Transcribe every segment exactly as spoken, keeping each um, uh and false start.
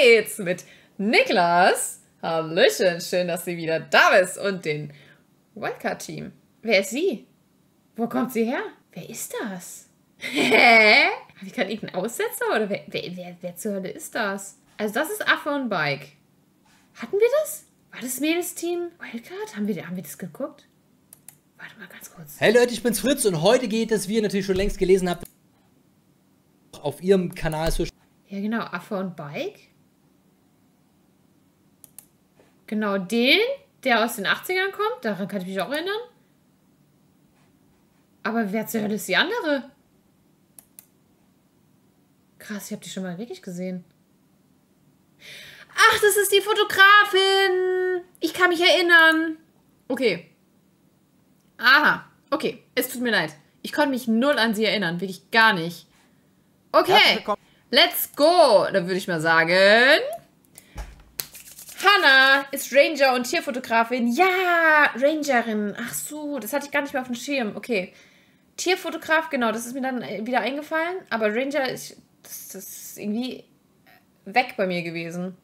geht's mit Nicklas. Hallöchen, schön, dass sie wieder da ist. Und den Wildcard-Team. Wer ist sie? Wo kommt sie her? Wer ist das? Hä? Habe ich gerade irgendeinen Aussetzer? Oder wer, wer, wer, wer zur Hölle ist das? Also das ist Affe und Bike. Hatten wir das? War das Mädels-Team Wildcard? Haben wir, haben wir das geguckt? Warte mal ganz kurz. Hey Leute, ich bin's Fritz und heute geht es, wie ihr natürlich schon längst gelesen habt, auf ihrem Kanal. Ja genau, Affe und Bike. Genau den, der aus den achtzigern kommt, daran kann ich mich auch erinnern. Aber wer zur Hölle ist die andere? Krass, ich habe die schon mal wirklich gesehen. Ach, das ist die Fotografin! Ich kann mich erinnern. Okay. Aha. Okay, es tut mir leid. Ich konnte mich null an sie erinnern. Wirklich gar nicht. Okay, let's go. Da würde ich mal sagen... Hanna ist Ranger und Tierfotografin. Ja, Rangerin. Ach so, das hatte ich gar nicht mehr auf dem Schirm. Okay. Tierfotograf, genau, das ist mir dann wieder eingefallen. Aber Ranger ist, das, das ist irgendwie weg bei mir gewesen.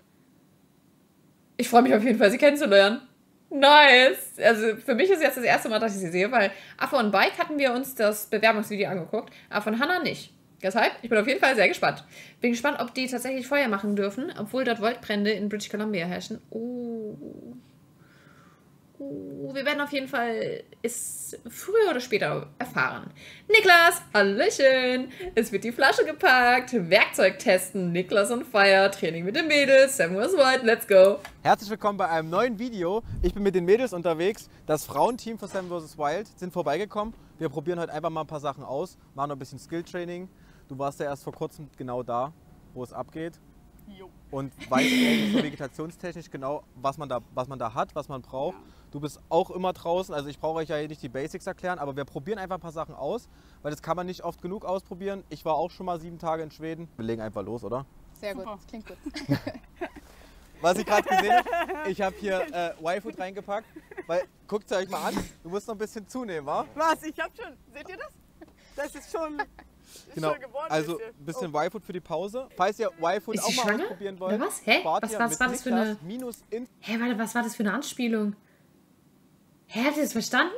Ich freue mich auf jeden Fall, sie kennenzulernen. Nice. Also für mich ist jetzt das erste Mal, dass ich sie sehe, weil Affe und Bike hatten wir uns das Bewerbungsvideo angeguckt, aber von Hanna nicht. Deshalb, ich bin auf jeden Fall sehr gespannt. Bin gespannt, ob die tatsächlich Feuer machen dürfen, obwohl dort Waldbrände in British Columbia herrschen. Oh. Oh, wir werden auf jeden Fall es früher oder später erfahren. Nicklas, hallöchen. Es wird die Flasche gepackt. Werkzeug testen. Nicklas und Fire. Training mit den Mädels. Sam versus. Wild. Let's go. Herzlich willkommen bei einem neuen Video. Ich bin mit den Mädels unterwegs. Das Frauenteam von Sam versus. Wild sind vorbeigekommen. Wir probieren heute einfach mal ein paar Sachen aus. Machen noch ein bisschen Skill-Training. Du warst ja erst vor kurzem genau da, wo es abgeht. Jo. Und weißt so vegetationstechnisch genau, was man da, was man da hat, was man braucht. Ja. Du bist auch immer draußen, also ich brauche euch ja hier nicht die Basics erklären, aber wir probieren einfach ein paar Sachen aus, weil das kann man nicht oft genug ausprobieren. Ich war auch schon mal sieben Tage in Schweden. Wir legen einfach los, oder? Sehr gut, das klingt gut. Was ich gerade gesehen habe, ich habe hier äh, Y-Food reingepackt, weil, guckt es euch mal an, du musst noch ein bisschen zunehmen, wa? Was, ich habe schon, seht ihr das? Das ist schon... Genau, also ein bisschen oh. Y-Food für die Pause. Falls ihr Y-Food auch mal ausprobieren wollt, was? Hä? Was, was war das für eine... Hä, warte, was war das für eine Anspielung? Hä, habt ihr das verstanden?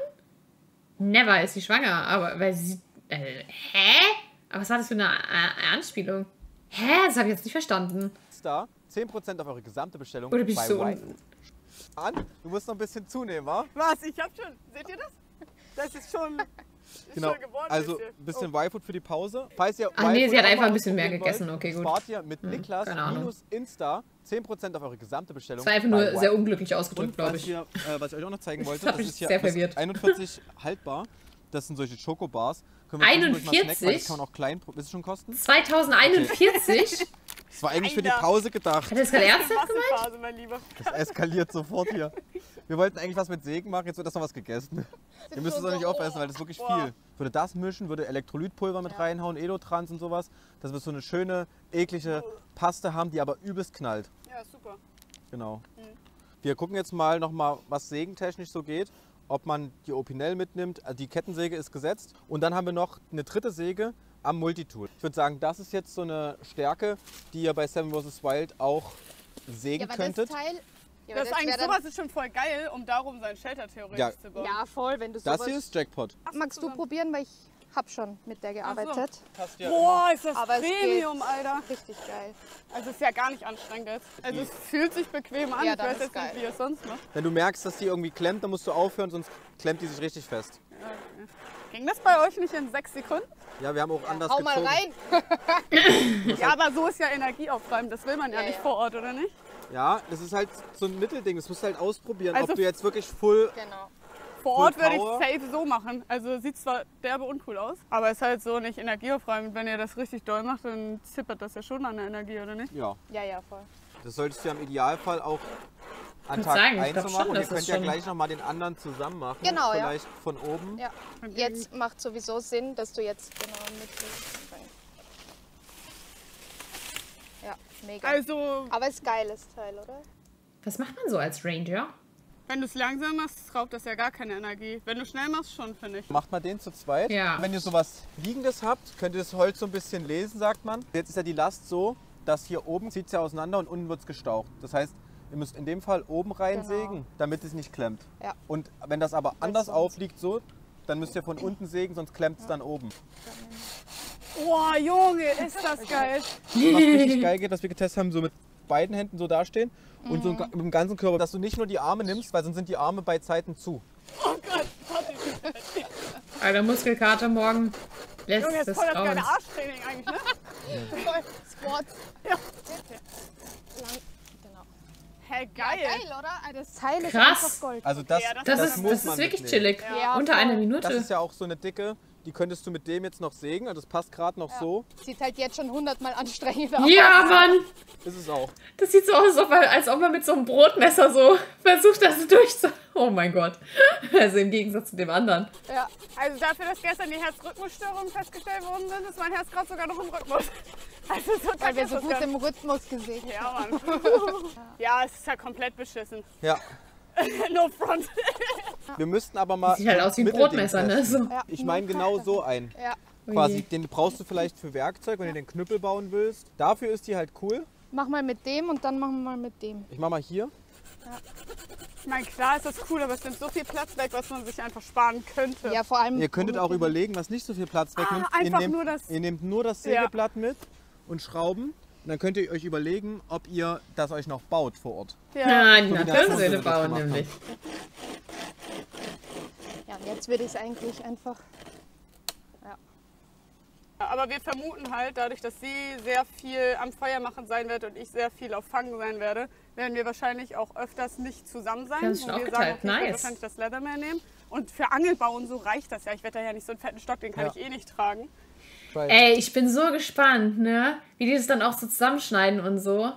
Never ist sie schwanger, aber weil sie... Äh, hä? Aber was war das für eine äh, Anspielung? Hä, das habe ich jetzt nicht verstanden. Da zehn Prozent auf eure gesamte Bestellung Oder bin ich so Y-Food. An, du musst noch ein bisschen zunehmen, wa? Was, ich hab schon... Seht ihr das? Das ist schon... Genau, also ein bisschen oh. Y-Food für die Pause. Falls ihr Ach nee, sie hat einfach ein bisschen mehr gegessen, okay gut. Spart ihr mit hm, Nicklas minus Insta zehn Prozent auf eure gesamte Bestellung. Das war einfach nur sehr unglücklich ausgedrückt, glaube ich. Hier, äh, was ich euch auch noch zeigen wollte, das, das ist hier das einundvierzig haltbar. Das sind solche Schokobars. Können wir einundvierzig? Kann auch klein, willst du schon kosten? zweitausendeinundvierzig? Das war eigentlich für die Pause gedacht. Hat das gerade ernsthaft gemeint? Das eskaliert sofort hier. Wir wollten eigentlich was mit Segen machen, jetzt wird das noch was gegessen. Ihr müsst es auch nicht aufessen, weil das ist wirklich viel. Ich würde das mischen, würde Elektrolytpulver mit reinhauen, Elotrans und sowas, dass wir so eine schöne, eklige Paste haben, die aber übelst knallt. Ja, super. Genau. Wir gucken jetzt mal nochmal, was segentechnisch so geht. Ob man die Opinel mitnimmt, also die Kettensäge ist gesetzt. Und dann haben wir noch eine dritte Säge am Multitool. Ich würde sagen, das ist jetzt so eine Stärke, die ihr bei Sam versus. Wild auch sägen ja, könntet. Das Teil, ja, das das eigentlich, sowas ist schon voll geil, um darum sein Shelter theoretisch ja. zu bauen. Ja, voll, wenn du sowas... Das hier ist Jackpot. Magst du probieren, weil ich habe schon mit der gearbeitet. Ach so. ja Boah, ist das Aber Premium, Alter. Richtig geil. Also ist ja gar nicht anstrengend jetzt. Also es fühlt sich bequem an, ja, ich weiß jetzt geil. nicht, wie es sonst macht. Wenn du merkst, dass die irgendwie klemmt, dann musst du aufhören, sonst klemmt die sich richtig fest. Ja, ja. Ging das bei euch nicht in sechs Sekunden? Ja, wir haben auch ja, anders hau gezogen. Hau mal rein! Ja, aber so ist ja Energie aufräumen, das will man ja, ja nicht ja. vor Ort, oder nicht? Ja, das ist halt so ein Mittelding, das musst du halt ausprobieren, also ob du jetzt wirklich full... Genau. Vor Ort würde ich es safe so machen. Also sieht zwar derbe uncool aus, aber es ist halt so nicht energieaufräumend. Wenn ihr das richtig doll macht, dann zippert das ja schon an der Energie, oder nicht? Ja. Ja, ja, voll. Das solltest du ja im Idealfall auch an Tag eins machen. Und ihr könnt ja gleich nochmal den anderen zusammen machen. Genau, ja. Vielleicht von oben. Ja. Jetzt macht sowieso Sinn, dass du jetzt genau mitnimmst. Ja, mega. Also, aber ist geiles Teil, oder? Was macht man so als Ranger? Wenn du es langsam machst, raubt das ja gar keine Energie. Wenn du schnell machst, schon, finde ich. Macht mal den zu zweit. Ja. Wenn ihr sowas Liegendes habt, könnt ihr das Holz so ein bisschen lesen, sagt man. Jetzt ist ja die Last so, dass hier oben zieht es ja auseinander und unten wird es gestaucht. Das heißt, ihr müsst in dem Fall oben reinsägen, genau, damit es nicht klemmt. Ja. Und wenn das aber anders das aufliegt, so, dann müsst ihr von unten sägen, sonst klemmt es ja dann oben. Oh, Junge, ist das geil! Was richtig geil geht, dass wir getestet haben, so mit beiden Händen so dastehen mhm. und so mit dem ganzen Körper, dass du nicht nur die Arme nimmst, weil sonst sind die Arme bei Zeiten zu. Oh Gott, Gott. Alter, Muskelkater morgen lässt Junge, das ist voll das geile Arschtraining eigentlich, ne? Ja. Squats. Ja. Genau. Hey, geil. Ja, geil, oder? Das Teil ist einfach Gold. Also das, ja, das, das, das, ist, muss das man ist wirklich mitnehmen. Chillig. Ja. Unter einer Minute. Das ist ja auch so eine dicke, die könntest du mit dem jetzt noch sägen. Das passt gerade noch ja. so. Sieht halt jetzt schon hundertmal anstrengend aus. Ja, Mann. Ist es auch. Das sieht so aus, als ob man mit so einem Brotmesser so versucht, das durchzu... Oh mein Gott. Also im Gegensatz zu dem anderen. Ja, also dafür, dass gestern die Herzrhythmusstörungen festgestellt worden sind, ist mein Herz gerade sogar noch im Rhythmus. Also so Weil wir so gut kann. im Rhythmus gesehen haben. Ja, Mann. Ja, es ist ja halt komplett beschissen. Ja. No front. Wir müssten aber mal... Sieht halt aus wie ein Brotmesser, ne? So. Ja. Ich meine genau so einen. Ja. Quasi, den brauchst du vielleicht für Werkzeug, wenn ja. du den Knüppel bauen willst. Dafür ist die halt cool. Mach mal mit dem und dann machen wir mal mit dem. Ich mach mal hier. Ja. Ich meine, klar ist das cool, aber es nimmt so viel Platz weg, was man sich einfach sparen könnte. Ja, vor allem... Ihr könntet auch überlegen, was nicht so viel Platz ah, wegnimmt. Einfach ihr, nehmt, nur das ihr nehmt nur das Sägeblatt ja. mit und Schrauben. Und dann könnt ihr euch überlegen, ob ihr das euch noch baut vor Ort. Ja. Nein, so na, das können wir bauen nämlich. Ja, und jetzt wird es eigentlich einfach... Ja. Aber wir vermuten halt, dadurch, dass sie sehr viel am Feuer machen sein wird und ich sehr viel auf Fangen sein werde, werden wir wahrscheinlich auch öfters nicht zusammen sein. Das ist schon auch geteilt. Nice. Ich werde wahrscheinlich das Leatherman nehmen. Und für Angelbauen so reicht das ja. Ich werde da ja nicht so einen fetten Stock, den kann ja. ich eh nicht tragen. Ey, ich bin so gespannt, ne? Wie die das dann auch so zusammenschneiden und so.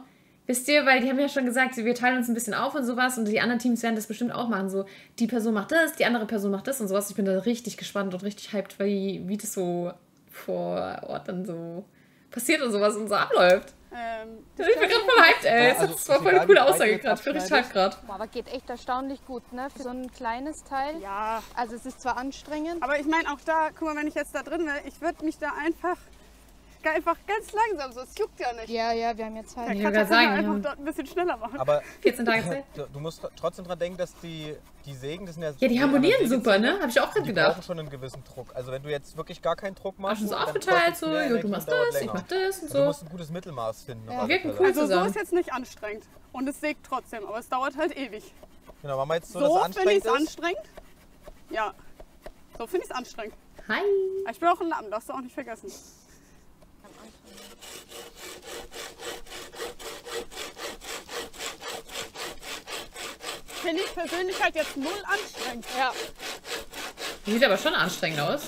Wisst ihr, weil die haben ja schon gesagt, wir teilen uns ein bisschen auf und sowas und die anderen Teams werden das bestimmt auch machen. So, die Person macht das, die andere Person macht das und sowas. Ich bin da richtig gespannt und richtig hyped, weil wie das so vor Ort dann so passiert und sowas und so abläuft. Ähm, ich bin gerade voll hyped, ey. Ja, also das war voll eine coole Aussage gerade. Ich bin richtig hyped gerade. Aber geht echt erstaunlich gut, ne? Für so ein kleines Teil. Ja. Also es ist zwar anstrengend. Aber ich meine auch da, guck mal, wenn ich jetzt da drin wäre, ich würde mich da einfach, einfach ganz langsam, so es juckt ja nicht. Ja, ja, wir haben jetzt halt. Ja, kann das sagen, einfach ja. dort ein bisschen schneller machen. Aber vierzehn Tage. Du, du musst trotzdem dran denken, dass die, die Sägen, das sind ja... Ja, die harmonieren super, ne? Hab ich auch gerade gedacht. Die brauchen schon einen gewissen Druck. Also wenn du jetzt wirklich gar keinen Druck machst... Ach, schon so aufgeteilt, so, jo, du machst das, ich mach das und so. Also du musst ein gutes Mittelmaß finden. Ja. Wirken cool also zusammen. So ist jetzt nicht anstrengend. Und es sägt trotzdem, aber es dauert halt ewig. Genau, machen wir jetzt so, so dass es anstrengend ist. So finde ich es anstrengend. Ja, so finde ich es anstrengend. Hi. Ich bin auch ein Lamm, darfst du auch nicht vergessen. Finde ich persönlich halt jetzt null anstrengend. Ja. Sieht aber schon anstrengend aus.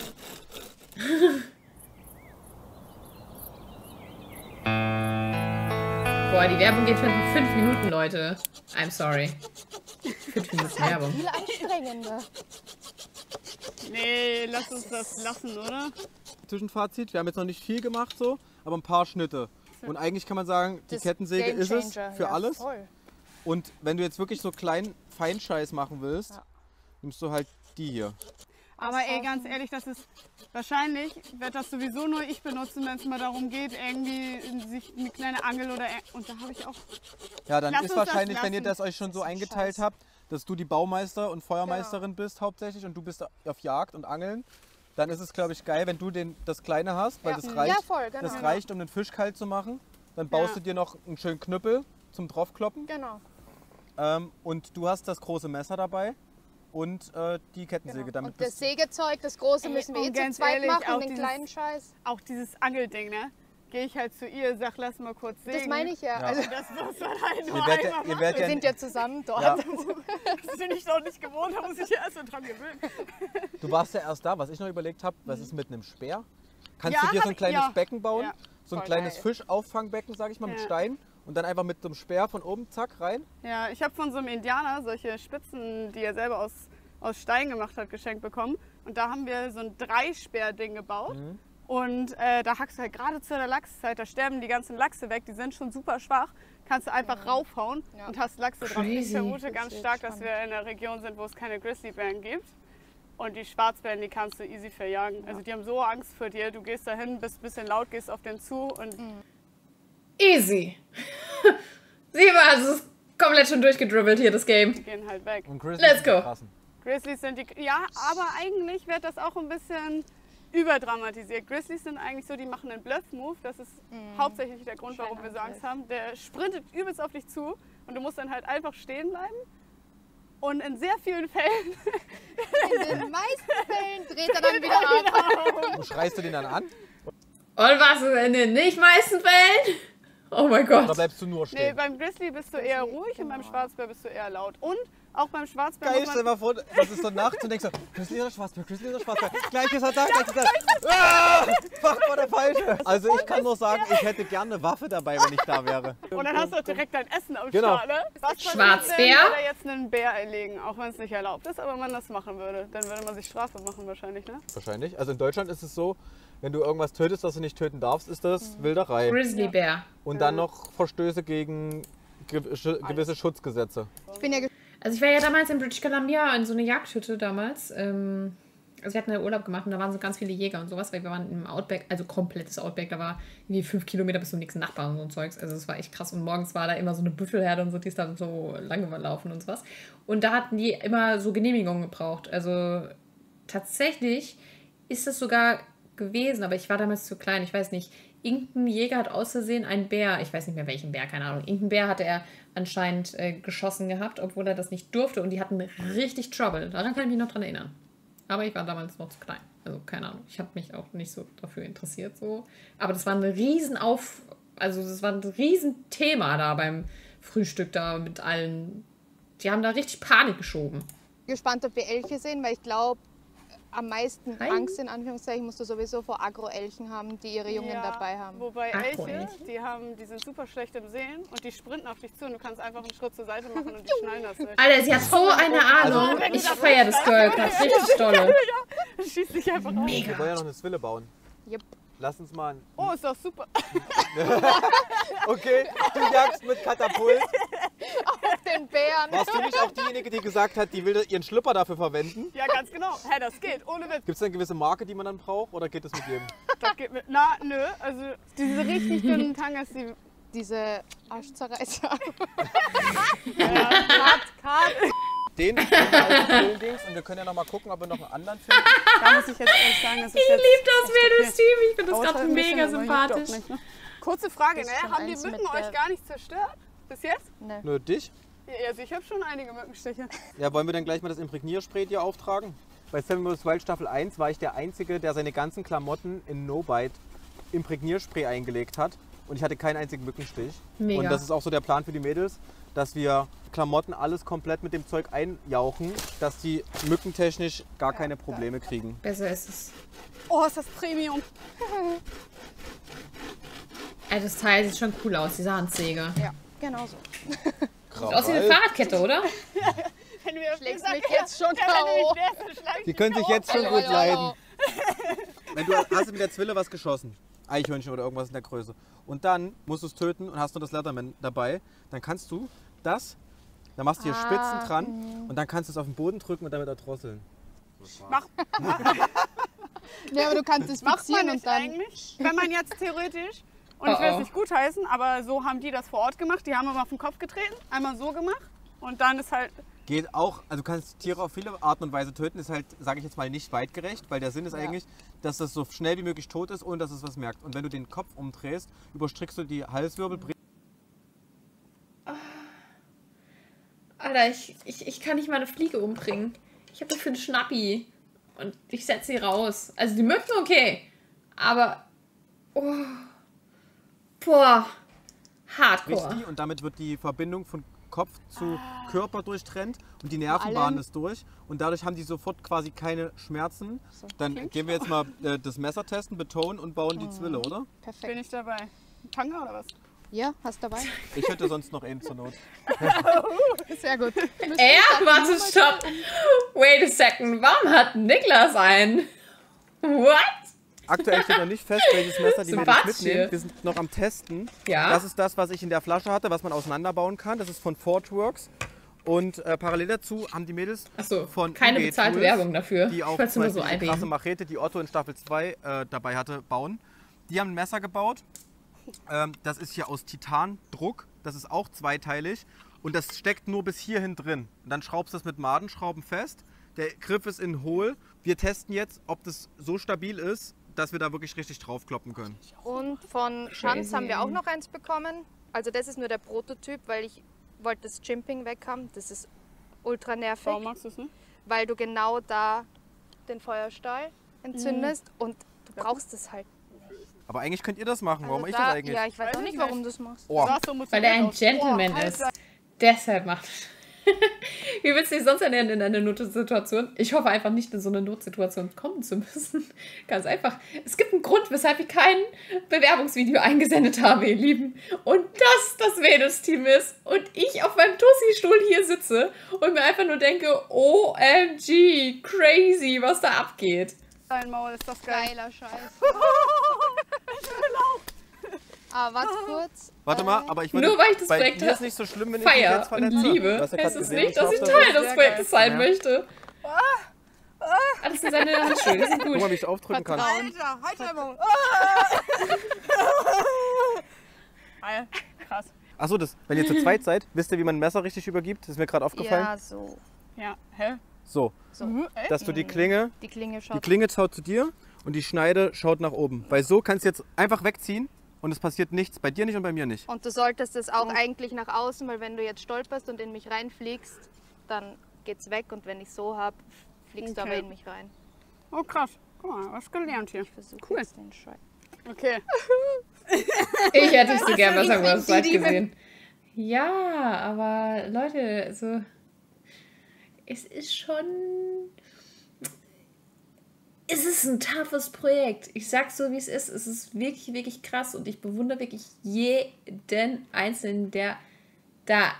Boah, die Werbung geht für fünf Minuten, Leute. I'm sorry. Fünf Minuten Werbung. Viel anstrengender. Nee, lass uns das lassen, oder? Zwischenfazit, wir haben jetzt noch nicht viel gemacht, so, aber ein paar Schnitte. Und eigentlich kann man sagen, die das Kettensäge ist es für ja, alles. Voll. Und wenn du jetzt wirklich so kleinen Feinscheiß machen willst, ja. nimmst du halt die hier. Aber ey, ganz ehrlich, das ist wahrscheinlich, wird das sowieso nur ich benutzen, wenn es mal darum geht, irgendwie sich eine kleine Angel oder... Und da habe ich auch... Ja, dann Lass ist wahrscheinlich, wenn ihr das euch schon so eingeteilt Scheiß. habt, dass du die Baumeister und Feuermeisterin ja. bist hauptsächlich und du bist auf Jagd und Angeln, dann ist es, glaube ich, geil, wenn du den, das Kleine hast, weil ja. das, reicht, ja, voll, genau. das reicht, um den Fisch kalt zu machen. Dann baust ja. du dir noch einen schönen Knüppel zum draufkloppen. Genau. Ähm, und du hast das große Messer dabei und äh, die Kettensäge. Genau. Damit und das Sägezeug, das große müssen wir eh zu zweit machen, den kleinen Scheiß. Auch dieses Angelding, ne? Gehe ich halt zu ihr, sag, lass mal kurz sägen. Das meine ich ja. ja. Also das muss man halt nur einmal ja, machen. Wir ja sind ja zusammen dort. Ja. Das bin ich noch nicht gewohnt, da muss ich ja erst mal dran gewöhnen. Du warst ja erst da, was ich noch überlegt habe, was ist mit einem Speer? Kannst ja, du dir so ein kleines ja. Becken bauen, ja. so ein Voll kleines geil. Fischauffangbecken, sag ich mal, ja. mit Stein? Und dann einfach mit so einem Speer von oben, zack, rein? Ja, ich habe von so einem Indianer solche Spitzen, die er selber aus, aus Stein gemacht hat, geschenkt bekommen. Und da haben wir so ein Dreispeer-Ding gebaut. Mhm. Und äh, da hackst du halt gerade zu der Lachszeit, da sterben die ganzen Lachse weg, die sind schon super schwach. Kannst du einfach ja. raufhauen ja. und hast Lachse Crazy. drauf. Ich vermute ganz stark, spannend. dass wir in einer Region sind, wo es keine Grizzlybären gibt. Und die Schwarzbären, die kannst du easy verjagen. Ja. Also die haben so Angst vor dir, du gehst dahin, bist ein bisschen laut, gehst auf den zu und... Mhm. Easy. Sieh mal, es ist komplett schon durchgedribbelt hier, das Game. Die gehen halt weg. Und Grizzlies Let's go. Sind die Grizzlies sind die... Ja, aber eigentlich wird das auch ein bisschen überdramatisiert. Grizzlies sind eigentlich so, die machen einen Bluff-Move. Das ist mhm. hauptsächlich der Grund, warum wir so Angst haben. Der sprintet übelst auf dich zu und du musst dann halt einfach stehen bleiben. Und in sehr vielen Fällen... In den meisten Fällen dreht er dann wieder auf. Und schreist du den dann an? Und was in den nicht meisten Fällen? Oh mein Gott. Da bleibst du nur stehen. Nee, beim Grizzly bist du eher ruhig und beim Schwarzbär bist du eher laut. Und auch beim Schwarzbär... Geil, stell dir mal vor, das ist so nachts und denkst so, Grizzly oder Schwarzbär, Grizzly oder Schwarzbär. Gleiches Attack, gleiches Attack. Ah, fuck, war der Falsche. Also ich kann nur sagen, ich hätte gerne eine Waffe dabei, wenn ich da wäre. Und dann hast du auch direkt dein Essen am genau. Start, ne? Was Schwarzbär? Ich würde jetzt einen Bär einlegen, auch wenn es nicht erlaubt ist, aber man das machen würde. Dann würde man sich Strafe machen wahrscheinlich, ne? Wahrscheinlich. Also in Deutschland ist es so, wenn du irgendwas tötest, das du nicht töten darfst, ist das Wilderei. Grizzly Bear. Und dann noch Verstöße gegen gewisse Schutzgesetze. Ich bin ja also ich war ja damals in British Columbia in so eine Jagdhütte damals. Also wir hatten einen Urlaub gemacht und da waren so ganz viele Jäger und sowas, weil wir waren im Outback, also komplettes Outback, da war irgendwie fünf Kilometer bis zum nächsten Nachbarn und so ein Zeugs. Also es war echt krass und morgens war da immer so eine Büffelherde und so, die ist dann so lange laufen und sowas. Und da hatten die immer so Genehmigungen gebraucht. Also tatsächlich ist das sogar... gewesen, aber ich war damals zu klein, ich weiß nicht. Irgendein Jäger hat aus Versehen einen Bär, ich weiß nicht mehr welchen Bär, keine Ahnung. Irgendeinen Bär hatte er anscheinend äh, geschossen gehabt, obwohl er das nicht durfte und die hatten richtig Trouble. Daran kann ich mich noch dran erinnern. Aber ich war damals noch zu klein. Also keine Ahnung, ich habe mich auch nicht so dafür interessiert. So. Aber das war ein Riesenauf... Also das war ein Riesenthema da beim Frühstück da mit allen... Die haben da richtig Panik geschoben. Gespannt, ob wir Elche sehen, weil ich glaube... Am meisten Nein. Angst, in Anführungszeichen, musst du sowieso vor Agro-Elchen haben, die ihre Jungen ja, dabei haben. Wobei Elche, die, haben, die sind super schlecht im Sehen und die sprinten auf dich zu und du kannst einfach einen Schritt zur Seite machen und die schneiden das nicht. Alter, sie hat so eine Ahnung. Also, ich feiere das Girl, das ist richtig toll. Schieß dich einfach auf. Mega. Wir wollen ja noch eine Zwille bauen. Yep. Lass uns mal... Oh, ist doch super. Okay, du jagst mit Katapult. Auf den Bären. Warst du nicht auch diejenige, die gesagt hat, die will ihren Schlüpper dafür verwenden? Ja, ganz genau. Hä, hey, das geht, ohne Witz. Gibt es eine gewisse Marke, die man dann braucht, oder geht das mit jedem? Das geht mit... Na, nö. Also, diese richtig dünnen Tangas, die... Diese Arschzerreißer. Ja, Kart, Kart. Den Dings und wir können ja noch mal gucken, ob wir noch einen anderen finden. Da muss ich jetzt ehrlich sagen, das ist ich liebe das Mädels-Team, ich finde das gerade mega sympathisch. Nicht, ne? Kurze Frage, ne? Haben die Mücken euch gar nicht zerstört? Bis jetzt? Nee. Nur dich? Ja, also ich habe schon einige Mückenstiche. Ja, wollen wir dann gleich mal das Imprägnierspray dir auftragen? Bei Sam versus. Wild Staffel eins war ich der Einzige, der seine ganzen Klamotten in No-Bite Imprägnierspray eingelegt hat. Und ich hatte keinen einzigen Mückenstich. Mega. Und das ist auch so der Plan für die Mädels, dass wir Klamotten alles komplett mit dem Zeug einjauchen, dass die mückentechnisch gar keine Probleme kriegen. Besser ist es. Oh, ist das Premium. Also das Teil sieht schon cool aus, diese Handsäge. Ja, genau so. Sieht aus wie eine Fahrradkette, oder? Wenn wir schlägst mich jetzt schon K O. Die können sich jetzt schon gut leiden. Wenn du hast mit der Zwille was geschossen. Eichhörnchen oder irgendwas in der Größe. Und dann musst du es töten und hast nur das Leatherman dabei. Dann kannst du das, dann machst du hier ah, Spitzen dran mh. und dann kannst du es auf den Boden drücken und damit erdrosseln. Mach. Ja, aber du kannst es fixieren und dann... Eigentlich, wenn man jetzt theoretisch, und oh, ich will es nicht gutheißen, aber so haben die das vor Ort gemacht. Die haben immer auf den Kopf getreten, einmal so gemacht und dann ist halt... Geht auch, also du kannst Tiere auf viele Arten und Weise töten, ist halt, sage ich jetzt mal, nicht weitgerecht, weil der Sinn ist ja eigentlich, dass das so schnell wie möglich tot ist, ohne dass es was merkt. Und wenn du den Kopf umdrehst, überstrickst du die Halswirbel. Alter, ich, ich, ich kann nicht mal eine Fliege umbringen. Ich habe dafür einen Schnappi und ich setze sie raus. Also die Mücken okay, aber... Oh, boah, hardcore. Richtig, und damit wird die Verbindung von Kopf zu ah. Körper durchtrennt und die Nervenbahnen ist durch und dadurch haben die sofort quasi keine Schmerzen. So, dann gehen wir jetzt mal äh, das Messer testen, betonen und bauen die Zwille, oder? Perfekt. Bin ich dabei. Ein Tanga oder was? Ja, hast dabei. Ich hätte sonst noch eben zur Not. Sehr gut. Ey, warte, stopp. Wait a second. Warum hat Nicklas einen? What? Aktuell steht noch nicht fest, welches Messer die Mädels mitnehmen. Wir sind noch am Testen. Ja. Das ist das, was ich in der Flasche hatte, was man auseinanderbauen kann. Das ist von Fortworks. Und äh, parallel dazu haben die Mädels so, von keine U G bezahlte Tools, Werbung dafür. Die auch zum Beispiel die krasse Machete, die Otto in Staffel zwei äh, dabei hatte, bauen. Die haben ein Messer gebaut. Ähm, das ist hier aus Titandruck, das ist auch zweiteilig und das steckt nur bis hierhin drin. Und dann schraubst du das mit Madenschrauben fest, der Griff ist in hohl. Wir testen jetzt, ob das so stabil ist, dass wir da wirklich richtig drauf kloppen können. Und von Schanz haben wir auch noch eins bekommen. Also das ist nur der Prototyp, weil ich wollte das Chimping weg haben. Das ist ultra nervig. Warum magst du es nicht? Weil du genau da den Feuerstahl entzündest mhm. und du brauchst es halt nicht. Aber eigentlich könnt ihr das machen. Warum also da, ich das eigentlich? Ja, ich weiß weil auch nicht, warum du es machst. Oh. Weil er ein Gentleman oh, ist. Deshalb macht wie willst du dich sonst ernähren in einer Notsituation? Ich hoffe einfach nicht, in so eine Notsituation kommen zu müssen. Ganz einfach. Es gibt einen Grund, weshalb ich kein Bewerbungsvideo eingesendet habe, ihr Lieben. Und das das Venus-Team ist. Und ich auf meinem Tussi-Stuhl hier sitze und mir einfach nur denke, O M G, crazy, was da abgeht. Dein Maul ist doch geil. Geiler Scheiß. Ich will auch. Ah, warte kurz. Warte mal, aber ich meine, nur weil ich das Projekt ist nicht so schlimm, wenn ich Feier jetzt verletze. Und Liebe. Es ist gesehen, nicht, dass ich Teil des Projektes sein ja. möchte. Ah, ah. ah, das sind seine Handschuhe, das ist gut. Guck mal, wie ich aufdrücken kann. Alter, Heidreibung. Alter, krass. Achso, wenn ihr zu zweit seid, wisst ihr, wie man ein Messer richtig übergibt? Das ist mir gerade aufgefallen. Ja, so. Ja, hä? So, so. Mhm. dass du die Klinge, die Klinge, schaut, die Klinge schaut zu dir und die Schneide schaut nach oben. Weil so kannst du jetzt einfach wegziehen. Und es passiert nichts, bei dir nicht und bei mir nicht. Und du solltest es auch mhm. eigentlich nach außen, weil wenn du jetzt stolperst und in mich reinfliegst, dann geht's weg. Und wenn ich so habe, fliegst okay. du aber in mich rein. Oh krass, guck mal, was gelernt hier. Ich versuche cool. jetzt den Scheiß. Okay. Ich hätte es so gern besser über das Wald gesehen. Ja, aber Leute, also, es ist schon... Es ist ein toughes Projekt. Ich sag's so, wie es ist. Es ist wirklich, wirklich krass und ich bewundere wirklich jeden Einzelnen, der da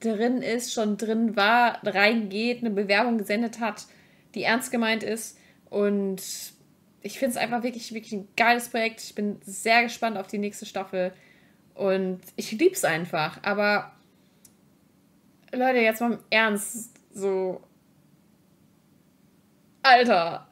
drin ist, schon drin war, reingeht, eine Bewerbung gesendet hat, die ernst gemeint ist. Und ich finde es einfach wirklich, wirklich ein geiles Projekt. Ich bin sehr gespannt auf die nächste Staffel und ich lieb's einfach. Aber Leute, jetzt mal im Ernst, so Alter.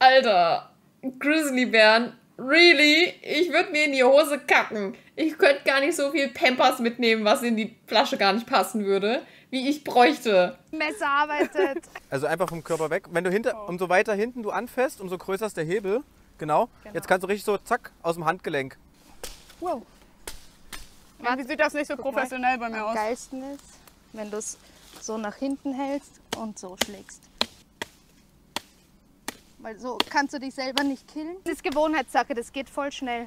Alter, Grizzlybären, really? Ich würde mir in die Hose kacken. Ich könnte gar nicht so viel Pampers mitnehmen, was in die Flasche gar nicht passen würde, wie ich bräuchte. Messer arbeitet. Also einfach vom Körper weg. Wenn du hinter, oh. umso weiter hinten du anfährst, umso größer ist der Hebel. Genau. genau. Jetzt kannst du richtig so zack aus dem Handgelenk. Wow. Ja, wie sieht das nicht so Guck professionell mal. bei mir aus? Am geilsten ist, wenn du es so nach hinten hältst und so schlägst. Weil so kannst du dich selber nicht killen. Das ist Gewohnheitssache, das geht voll schnell.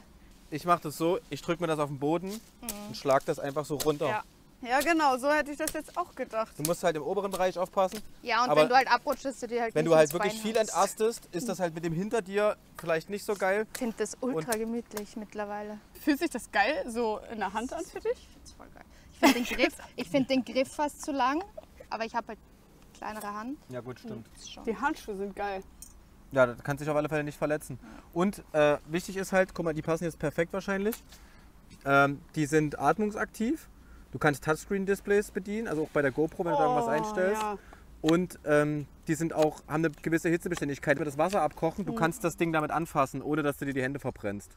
Ich mache das so, ich drücke mir das auf den Boden mhm. und schlage das einfach so runter. Ja. ja, genau, so hätte ich das jetzt auch gedacht. Du musst halt im oberen Bereich aufpassen. Ja, und aber wenn du halt abrutschst, dass du dir halt Wenn du halt wirklich viel entastest, ist das halt mit dem hinter dir vielleicht nicht so geil. Ich finde das ultra und gemütlich mittlerweile. Fühlt sich das geil so in der Hand an für dich? Ich finde es voll geil. Ich finde den Griff, ich find den Griff fast zu lang, aber ich habe halt kleinere Hand. Ja gut, stimmt. Die Handschuhe sind geil. Ja, da kannst du dich auf alle Fälle nicht verletzen. Und äh, wichtig ist halt, guck mal, die passen jetzt perfekt wahrscheinlich. Ähm, die sind atmungsaktiv. Du kannst Touchscreen-Displays bedienen, also auch bei der GoPro, wenn du oh, da irgendwas einstellst. Ja. Und ähm, die sind auch, haben eine gewisse Hitzebeständigkeit. Wenn wir das Wasser abkochen, du kannst das Ding damit anfassen, ohne dass du dir die Hände verbrennst.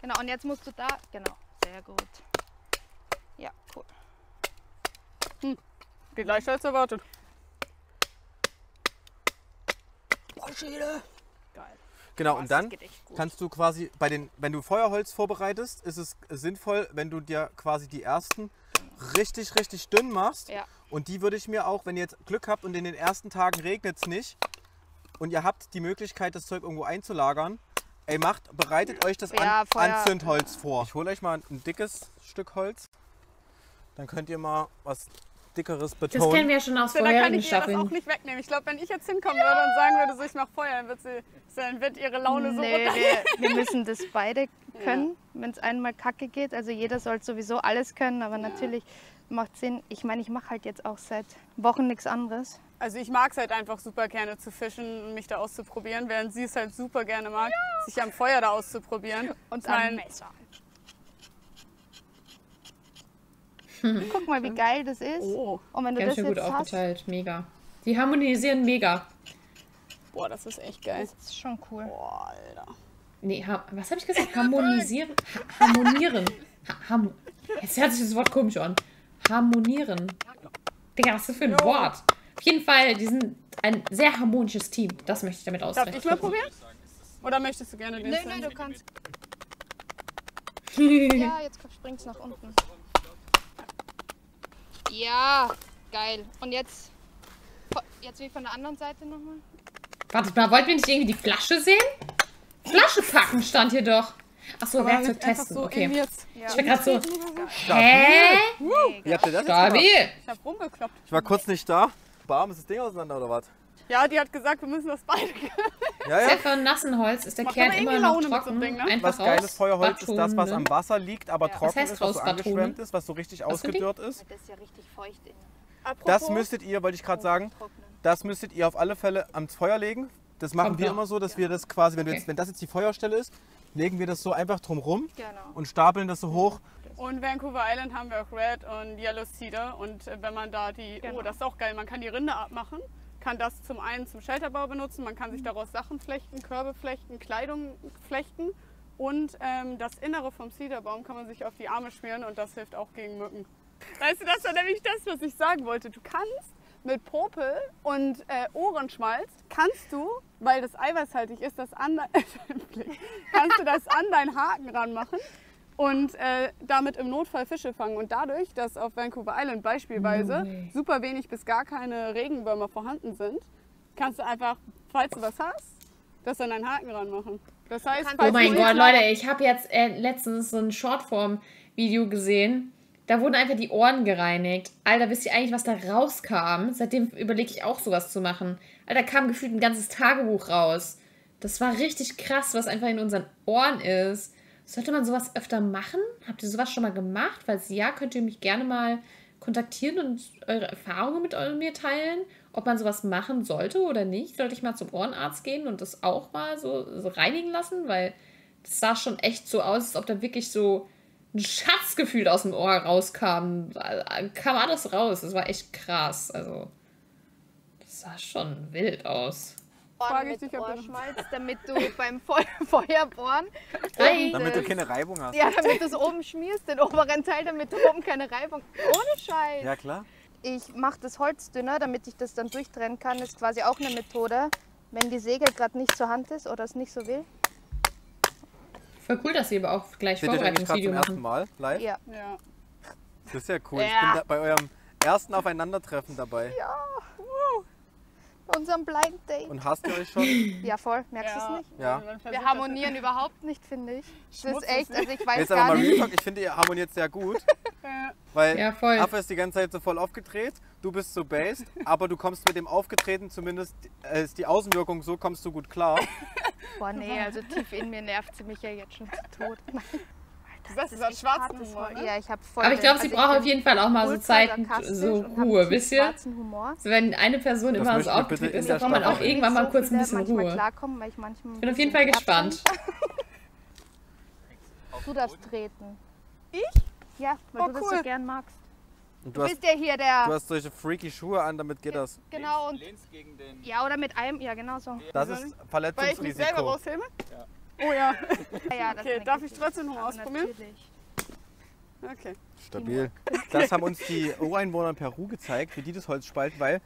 Genau, und jetzt musst du da, genau, sehr gut. Ja, cool. Hm. Geht leichter als erwartet. Boah, Schäde. Geil. Genau, und dann kannst du quasi bei den, wenn du Feuerholz vorbereitest, ist es sinnvoll, wenn du dir quasi die ersten richtig, richtig dünn machst. Ja. Und die würde ich mir auch, wenn ihr jetzt Glück habt und in den ersten Tagen regnet es nicht und ihr habt die Möglichkeit, das Zeug irgendwo einzulagern, ey, macht, bereitet euch das ja, An Feuer. Anzündholz vor. Ich hole euch mal ein dickes Stück Holz, dann könnt ihr mal was dickeres Beton. Das kennen wir ja schon aus vorherigen Staffeln. Ich kann das auch nicht wegnehmen. Ich glaube, wenn ich jetzt hinkommen ja. würde und sagen würde, so ich mache Feuer, dann wird, sie, dann wird ihre Laune nee, so runtergehen. Wir, wir müssen das beide können, ja. wenn es einmal kacke geht. Also jeder soll sowieso alles können, aber ja. natürlich macht Sinn. Ich meine, ich mache halt jetzt auch seit Wochen nichts anderes. Also ich mag es halt einfach super gerne zu fischen und mich da auszuprobieren, während sie es halt super gerne mag, ja. sich am Feuer da auszuprobieren. Und am Messer. Guck mal, wie geil das ist. Oh, und wenn du ganz das schön jetzt gut hast, aufgeteilt, mega. Die harmonisieren mega. Boah, das ist echt geil. Das ist schon cool. Boah, Alter. Nee, was habe ich gesagt? Harmonisieren? Ha harmonieren. Ha harm Jetzt hört sich das Wort komisch an. Harmonieren. Digga, was ist das für ein jo. Wort? Auf jeden Fall, die sind ein sehr harmonisches Team. Das möchte ich damit ausdrücken. Darf ich mal probieren? Oder möchtest du gerne den Nein, nein, du kannst. Ja, jetzt springt's nach unten. Ja, geil. Und jetzt. Jetzt will ich von der anderen Seite nochmal. Wartet mal, wollt ihr nicht irgendwie die Flasche sehen? Flasche packen stand hier doch. Achso, ja, Werkzeug testen. So okay. Jetzt. Ja. Ich war gerade so. Hä? Wie habt ihr das gemacht? Ich hab rumgekloppt. Ich war kurz nicht da. Bam, ist das Ding auseinander oder was? Ja, die hat gesagt, wir müssen das beide können. Ja, ja. Sehr von nassen Holz ist der Macht Kern immer noch trocken. Ding, ne? Was raus, geiles Feuerholz Baton, ist das, was am Wasser liegt, aber ja. trocken ist, was so angeschwemmt ist, was so richtig was ausgedörrt ist. Das ist ja richtig feucht. Apropos, das müsstet ihr, wollte ich gerade sagen, das müsstet ihr auf alle Fälle ans Feuer legen. Das machen Kommt wir noch. immer so, dass ja. wir das quasi, wenn, okay. jetzt, wenn das jetzt die Feuerstelle ist, legen wir das so einfach drumrum genau. und stapeln das so hoch. Und Vancouver Island haben wir auch Red und Yellow Cedar. Und wenn man da die, genau. oh, das ist auch geil, man kann die Rinde abmachen. Man kann das zum einen zum Shelterbau benutzen, man kann sich daraus Sachen flechten, Körbe flechten, Kleidung flechten und ähm, das Innere vom Cedarbaum kann man sich auf die Arme schmieren und das hilft auch gegen Mücken. Weißt du, das war nämlich das, was ich sagen wollte. Du kannst mit Popel und äh, Ohrenschmalz, kannst du, weil das eiweißhaltig ist, das an, kannst du das an deinen Haken ranmachen und äh, damit im Notfall Fische fangen. Und dadurch, dass auf Vancouver Island beispielsweise no super wenig bis gar keine Regenwürmer vorhanden sind, kannst du einfach, falls du was hast, das an einen Haken ranmachen. Das heißt, falls oh mein Gott, Leute, ich habe jetzt äh, letztens so ein Shortform-Video gesehen, da wurden einfach die Ohren gereinigt. Alter, wisst ihr eigentlich, was da rauskam? Seitdem überlege ich auch sowas zu machen. Alter, kam gefühlt ein ganzes Tagebuch raus. Das war richtig krass, was einfach in unseren Ohren ist. Sollte man sowas öfter machen? Habt ihr sowas schon mal gemacht? Falls ja, könnt ihr mich gerne mal kontaktieren und eure Erfahrungen mit mir teilen, ob man sowas machen sollte oder nicht. Sollte ich mal zum Ohrenarzt gehen und das auch mal so, so reinigen lassen? Weil das sah schon echt so aus, als ob da wirklich so ein Schatzgefühl aus dem Ohr rauskam. Kam alles raus. Das war echt krass. Also, das sah schon wild aus. Ohren mit Ohrschmalz, damit du beim Feuer bohren. Hey. Damit du keine Reibung hast. Ja, damit du es oben schmierst, den oberen Teil, damit du oben keine Reibung. Ohne Scheiß. Ja, klar. Ich mache das Holz dünner, damit ich das dann durchtrennen kann. Das ist quasi auch eine Methode, wenn die Säge gerade nicht zur Hand ist oder es nicht so will. Voll cool, dass ihr aber auch gleich Vorbereitungsvideo macht. Seht ihr das gerade zum ersten Mal live? Ja. ja. Das ist ja cool. Ja. Ich bin da bei eurem ersten Aufeinandertreffen dabei. Ja. Unserem Blind Date. Und hasst ihr euch schon? Ja, voll. Merkst du ja. es nicht? Ja. Wir harmonieren überhaupt nicht, finde ich. Das Schmutz ist echt, also ich weiß Jetzt gar nicht. Talk, ich finde, ihr harmoniert sehr gut. ja. Weil ja, Affe ist die ganze Zeit so voll aufgedreht, du bist so based, aber du kommst mit dem Aufgetreten, zumindest äh, ist die Außenwirkung so, kommst du gut klar. Boah, nee, also tief in mir nervt sie mich ja jetzt schon zu Tod. Das ist das schwarzen Humor, ne? Ja, ich hab voll. Aber ich glaube, sie also braucht auf jeden Fall auch mal so Zeit und so Ruhe, wisst ihr? So, wenn eine Person das immer so aufgetreten ist, dann braucht man auch irgendwann so mal kurz ein bisschen Ruhe. Weil ich, manchmal ich bin auf jeden Fall gespannt. Du darfst treten. Ich? Ja, weil oh, du das cool. so gern magst. Und du du hast, bist ja hier der... Du hast solche freaky Schuhe an, damit geht das. Genau. Und gegen den ja, oder mit einem... Ja, genau so. Das ist Verletzungsrisiko. Weil ich mich selber raushilme? Ja. Oh ja. ja das okay, darf ich trotzdem noch ausprobieren? Natürlich. Okay. Stabil. Das haben uns die Ureinwohner in Peru gezeigt, wie die das Holz spalten, weil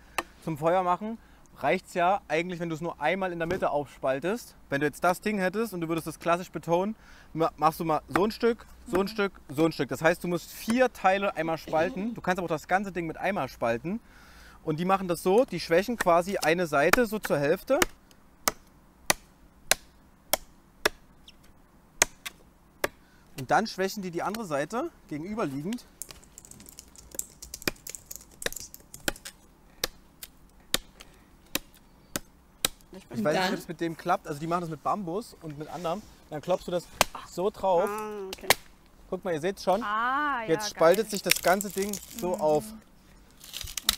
zum Feuer machen reicht es ja eigentlich, wenn du es nur einmal in der Mitte aufspaltest. Wenn du jetzt das Ding hättest und du würdest das klassisch betonen, machst du mal so ein Stück, so ein Stück, so ein Stück. Das heißt, du musst vier Teile einmal spalten. Du kannst aber auch das ganze Ding mit einmal spalten. Und die machen das so, die schwächen quasi eine Seite so zur Hälfte. Und dann schwächen die die andere Seite, gegenüberliegend. Ich, ich weiß nicht, ob es mit dem klappt. Also die machen das mit Bambus und mit anderem. Dann klopfst du das so drauf. Ah, okay. Guck mal, ihr seht es schon. Ah, ja, jetzt spaltet geil. sich das ganze Ding so mhm. auf.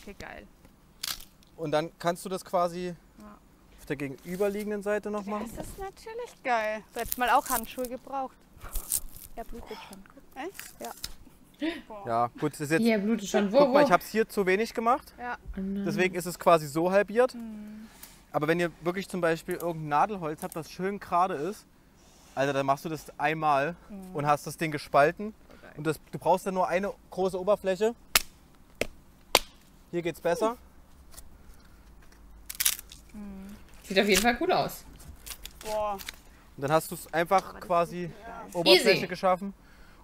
Okay, geil. Und dann kannst du das quasi ja. auf der gegenüberliegenden Seite noch machen. Das ist natürlich geil. Du hättest mal auch Handschuhe gebraucht. Er blutet schon. Echt? Ja. Boah. Ja, gut, das ist jetzt. Ja, blutet schon. Guck mal, ich habe es hier zu wenig gemacht. Ja. Deswegen ist es quasi so halbiert. Mhm. Aber wenn ihr wirklich zum Beispiel irgendein Nadelholz habt, was schön gerade ist, also dann machst du das einmal mhm. und hast das Ding gespalten. Okay. Und das, du brauchst dann nur eine große Oberfläche. Hier geht's besser. Mhm. Sieht auf jeden Fall cool aus. Boah. Und dann hast du es einfach quasi ja. Oberfläche Easy. geschaffen.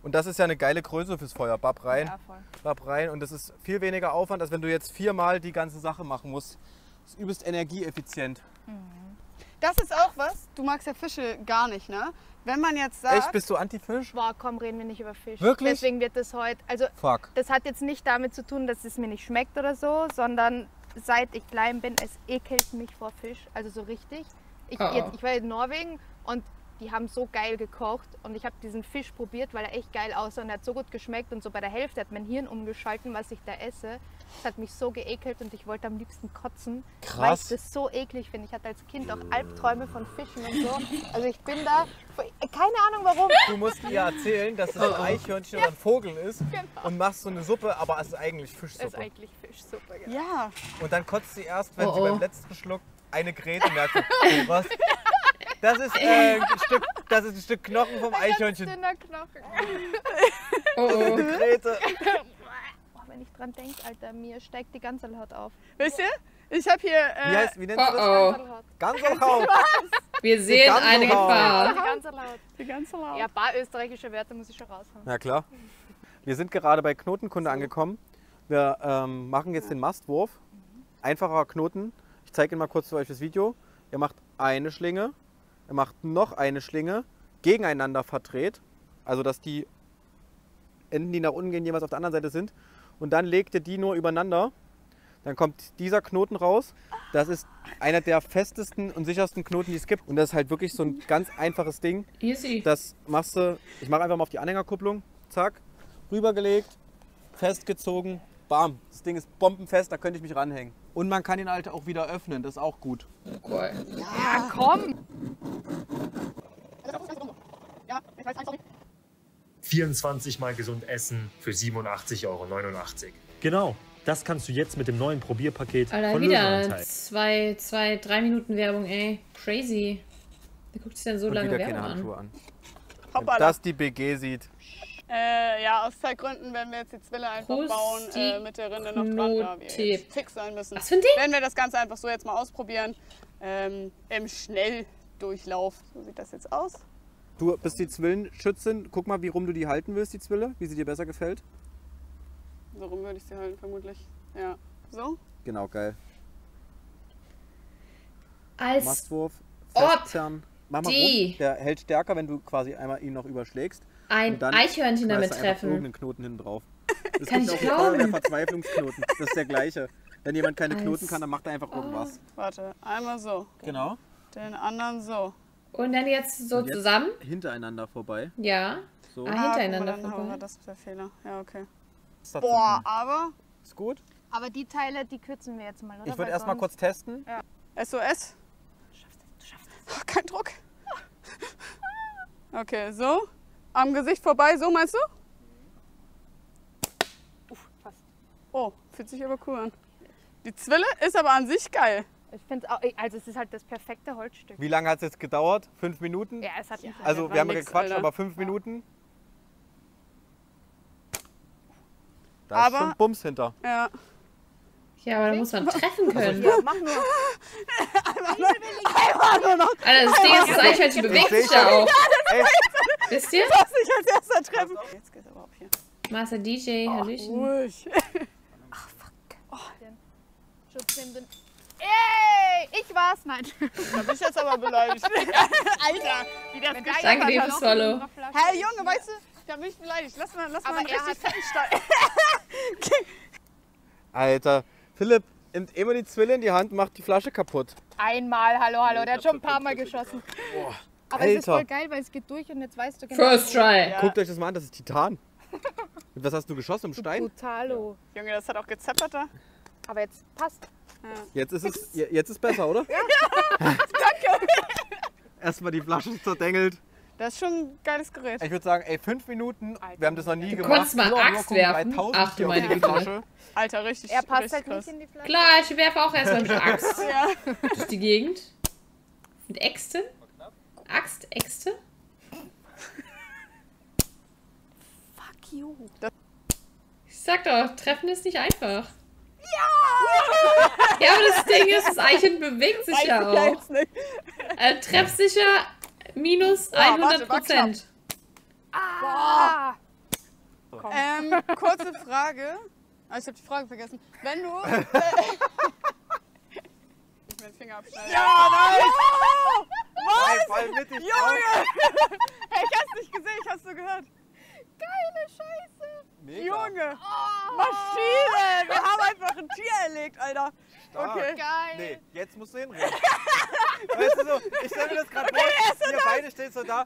Und das ist ja eine geile Größe fürs Feuer. Bab rein, ja, bab rein. Und das ist viel weniger Aufwand, als wenn du jetzt viermal die ganze Sache machen musst. Das ist übelst energieeffizient. Das ist auch was. Du magst ja Fische gar nicht, ne? Wenn man jetzt sagt... Echt? Bist du Anti-Fisch? Boah, komm, reden wir nicht über Fisch. Wirklich? Deswegen wird das heute... Also, Fuck. das hat jetzt nicht damit zu tun, dass es mir nicht schmeckt oder so, sondern seit ich klein bin, es ekelt mich vor Fisch. Also so richtig. Ich, oh. jetzt, ich war in Norwegen und... Die haben so geil gekocht und ich habe diesen Fisch probiert, weil er echt geil aussah und er hat so gut geschmeckt und so bei der Hälfte hat mein Hirn umgeschalten, was ich da esse. Das hat mich so geekelt und ich wollte am liebsten kotzen, Krass. weil ich das so eklig finde. Ich hatte als Kind auch Albträume von Fischen und so. Also ich bin da, keine Ahnung warum. Du musst ihr erzählen, dass das ein Eichhörnchen ja. oder ein Vogel ist genau. und machst so eine Suppe, aber es ist eigentlich Fischsuppe. Es ist eigentlich Fischsuppe, genau. Ja. Und dann kotzt sie erst, wenn oh, sie oh. beim letzten Schluck eine Gräte merkt, oh, was? Das ist, äh, ein Stück, das ist ein Stück Knochen vom Eichhörnchen. Ein ganz dünner Knochen. Oh, oh. Eine Gräte. Oh, wenn ich dran denke, Alter, mir steigt die Ganselhaut auf. Wisst ihr? Ich habe hier... Äh, wie heißt, wie nennst oh, du das? Oh. Ganselhaut. Wir sehen eine Gefahr. Die Ganselhaut. Die Ganselhaut. Ja, ein paar österreichische Werte muss ich schon raushauen. Na klar. Wir sind gerade bei Knotenkunde angekommen. Wir ähm, machen jetzt den Mastwurf. Einfacher Knoten. Ich zeige Ihnen mal kurz für euch das Video. Ihr macht eine Schlinge. Er macht noch eine Schlinge, gegeneinander verdreht, also dass die Enden, die nach unten gehen, jeweils auf der anderen Seite sind. Und dann legt ihr die nur übereinander. Dann kommt dieser Knoten raus. Das ist einer der festesten und sichersten Knoten, die es gibt. Und das ist halt wirklich so ein ganz einfaches Ding. Easy. Das machst du, ich mache einfach mal auf die Anhängerkupplung, zack, rübergelegt, festgezogen, bam. Das Ding ist bombenfest, da könnte ich mich ranhängen. Und man kann ihn halt auch wieder öffnen, das ist auch gut. Okay. Ja, komm! vierundzwanzig Mal gesund essen für siebenundachtzig Euro neunundachtzig. Genau, das kannst du jetzt mit dem neuen Probierpaket Alter, von wieder zwei, zwei, drei Minuten Werbung, ey. Crazy. Da guckt sich dann so Und lange Werbung an. an. Hoppala. Wenn das die B G sieht. Äh, ja, aus Zeitgründen werden wir jetzt die Zwille einfach Prost bauen, äh, mit der Rinde noch dran, da wir jetzt fix sein müssen. Was für ein Ding? Wenn wir das Ganze einfach so jetzt mal ausprobieren, ähm, im Schnelldurchlauf. So sieht das jetzt aus. Du bist die Zwillenschützin. Guck mal, wie rum du die halten willst, die Zwille, wie sie dir besser gefällt. So rum würde ich sie halten, vermutlich. Ja, so? Genau, geil. Als Mastwurf, Festzern. Mach mal rum, der hält stärker, wenn du quasi einmal ihn noch überschlägst. Ein Eichhörnchen damit treffen. Irgendeinen Knoten hinten drauf. Das kann ich glauben. Der Verzweiflungsknoten. Das ist der gleiche. Wenn jemand keine Eins. Knoten kann, dann macht er einfach irgendwas. Warte, einmal so. Genau. Den anderen so. Und dann jetzt so Und jetzt zusammen? Hintereinander vorbei. Ja. So. Ah, hintereinander ah, guck mal, vorbei. Das ist der Fehler. Ja, okay. Boah, aber. Ist gut. Aber die Teile, die kürzen wir jetzt mal, oder? Ich würde erstmal kurz testen. Ja. S O S. Du schaffst es, du schaffst es. Oh, kein Druck. Okay, so. Am Gesicht vorbei, so meinst du? Uff, fast. Oh, fühlt sich aber cool an. Die Zwille ist aber an sich geil. Ich finde es auch, also es ist halt das perfekte Holzstück. Wie lange hat es jetzt gedauert? Fünf Minuten? Ja, es hat nicht. Also wir haben nix, gequatscht, Alter. aber fünf ja. Minuten. Da aber, ist schon Bums hinter. Ja. Ja, aber da muss man treffen können. Ja, mach nur. Einmal nur, einmal nur noch. Alter, das Ding ist, das Eichhörnchen bewegt sich ja auch. Wisst ihr? Du darfst nicht als erster treffen. Jetzt geht's aber ab hier. Master D J, oh, Hallöchen. Ruhig. Ach, fuck. Oh. Ey, ich war's. Nein. Da bin ich jetzt aber beleidigt. Alter, wie das geschafft hat. Danke dir fürs Follow. Herr Junge, weißt du, da bin ich beleidigt. Lass mal, lass aber mal einen richtig fetten Stein. Alter, Philipp nimmt immer die Zwille in die Hand, macht die Flasche kaputt. Einmal, hallo, hallo. Der hat schon ein paar Mal geschossen. Boah. Aber Alter. Es ist voll geil, weil es geht durch und jetzt weißt du genau... First try! Ja. Guckt euch das mal an, das ist Titan. Mit was hast du geschossen? Im Stein? Brutalo. Ja. Junge, das hat auch gezappert da. Aber jetzt passt. Ja. Jetzt ist es jetzt ist besser, oder? Ja. Danke! Erstmal die Flasche zerdengelt. Das ist schon ein geiles Gerät. Ich würde sagen, ey, fünf Minuten, Alter, wir haben das noch nie du gemacht. Du konntest mal Axt werfen. Ach du meine Güte. Alter, richtig. Er passt richtig halt krass. Nicht in die Flasche. Klar, ich werfe auch erstmal mit Axt. Ja. Durch die Gegend. Mit Äxte. Axt, Äxte. Fuck you. Ich sag doch, Treffen ist nicht einfach. Ja! Ja, aber das Ding ist, das Eichen bewegt sich ja auch. Äh, Treffsicher minus ah, hundert Prozent. Ah. Ähm, kurze Frage. Ah, ich hab die Frage vergessen. Wenn du... Äh, ich will den Finger abschneiden. Ja, nein! Ja. Was? Voll mit Junge! Hey, ich hab's nicht gesehen, ich hab's nur gehört. Geile Scheiße! Mega. Junge! Oh. Maschine! Wir haben einfach ein Tier erlegt, Alter! Stark. Okay. Geil! Nee, jetzt musst du hinreden. Weißt du so, ich stelle mir das gerade okay, vor, ihr beide steht so da.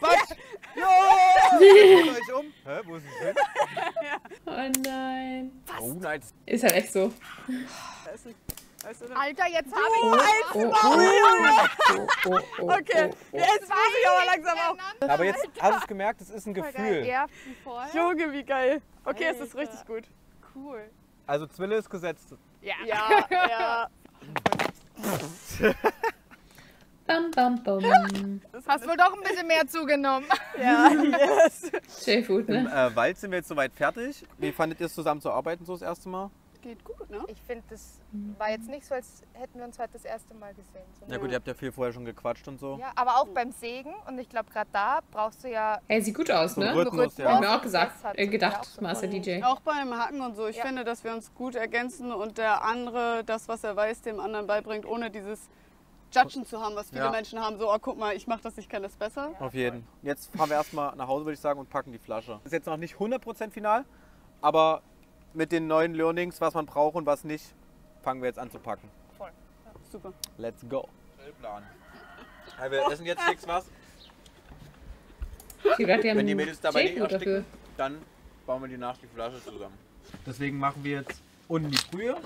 Batsch! Jo! Ihr euch um. Hä, wo ist es denn? Oh nein. Fast. Oh nein. Ist halt echt so. Alter, jetzt habe ich oh, oh, oh, oh, oh, oh, okay, oh, oh. Jetzt muss ich aber langsam auf. Aber jetzt Alter. Hast du es gemerkt, es ist ein Gefühl. Junge, wie geil. Okay, Alter. Es ist richtig gut. Cool. Also Zwille ist gesetzt. Ja. Ja, ja. Bam, bam, bam. Das hast wohl doch ein bisschen mehr zugenommen. Ja, yes. Schön gut, ne? Im äh, Wald sind wir jetzt soweit fertig. Wie fandet ihr es zusammen zu arbeiten so das erste Mal? Geht gut, ne? Ich finde, das war jetzt nicht so, als hätten wir uns heute das erste Mal gesehen. So ja gut, ihr habt ja viel vorher schon gequatscht und so. Ja, aber auch beim Sägen und ich glaube, gerade da brauchst du ja... Ey, sieht gut aus, ne? Rhythmus, ja. Haben wir auch gesagt, äh, gedacht, auch Master D J. Auch beim Hacken und so. Ich ja. finde, dass wir uns gut ergänzen und der andere das, was er weiß, dem anderen beibringt, ohne dieses Judgen zu haben, was viele ja. Menschen haben. So, oh, guck mal, ich mach das, ich kann das besser. Ja, auf jeden. Jetzt fahren wir erstmal nach Hause, würde ich sagen, und packen die Flasche. Ist jetzt noch nicht hundert Prozent final, aber... Mit den neuen Learnings, was man braucht und was nicht, fangen wir jetzt an zu packen. Voll. Ja, super. Let's go. Schnellplan. Hey, wir essen jetzt nichts was. Wenn die Mädels dabei nicht ersticken, dann bauen wir die nach die Flasche zusammen. Deswegen machen wir jetzt unten die Brühe.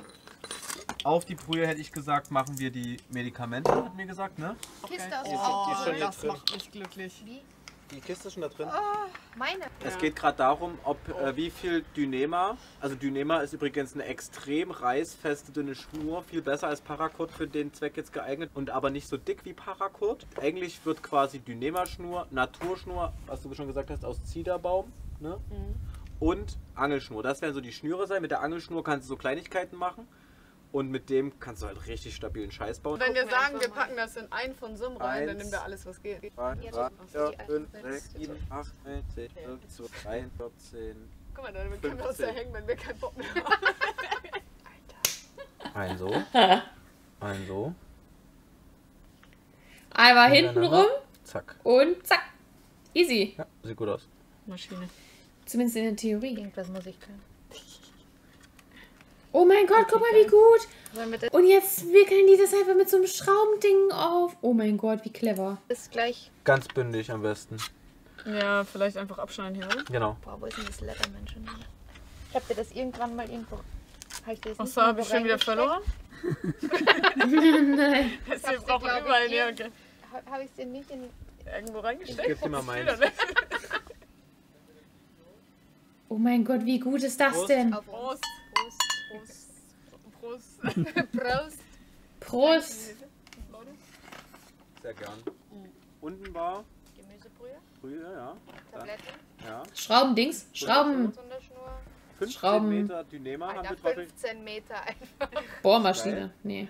Auf die Brühe hätte ich gesagt, machen wir die Medikamente, hat mir gesagt, ne? Okay. Kiste aus oh, die ist schon das macht mich glücklich. Wie? Die Kiste ist schon da drin. Oh, meine. Es geht gerade darum, ob äh, wie viel Dyneema, also Dyneema ist übrigens eine extrem reißfeste, dünne Schnur, viel besser als Paracord für den Zweck jetzt geeignet und aber nicht so dick wie Paracord. Eigentlich wird quasi Dyneema-Schnur, Naturschnur, was du schon gesagt hast, aus Zederbaum, ne? Mhm. Und Angelschnur. Das werden so die Schnüre sein. Mit der Angelschnur kannst du so Kleinigkeiten machen. Und mit dem kannst du halt richtig stabilen Scheiß bauen. Wenn wir sagen, wir packen das in einen von Sum rein, eins, dann nehmen wir alles, was geht. vier, fünf, sechs, sieben, acht, neun, zehn, elf, zwölf, dreizehn, vierzehn. Guck mal, dann können wir uns da hängen, wenn wir keinen Bock mehr haben. Alter. Ein so. Ein so. Einmal hinten rum. Zack. Und zack. Easy. Ja, sieht gut aus. Maschine. Zumindest in der Theorie. Irgendwas muss ich können. Oh mein Gott, guck mal, wie gut! Und jetzt wickeln die das einfach mit so einem Schraubending auf. Oh mein Gott, wie clever. Ist gleich... Ganz bündig am besten. Ja, vielleicht einfach abschneiden hier. Genau. Boah, wo ist denn das Leatherman schon wieder? Ich hab dir das irgendwann mal irgendwo... Hab ich dir das Achso, hab ich schon wieder verloren? Nein. Das wir brauchen überall in Irgendwo. Hab ich's dir nicht in... Irgendwo reingesteckt? Gib's dir mal meins. Oh mein Gott, wie gut ist das Prost. denn? Prost. Prost. Prost. Prost. Prost. Prost. Sehr gern. Unten war Gemüsebrühe. Brühe, ja. Tablette. Ja. Schraubendings. Schrauben. fünfzehn Meter Dyneema haben wir drauf. fünfzehn Meter einfach. Bohrmaschine. Nee.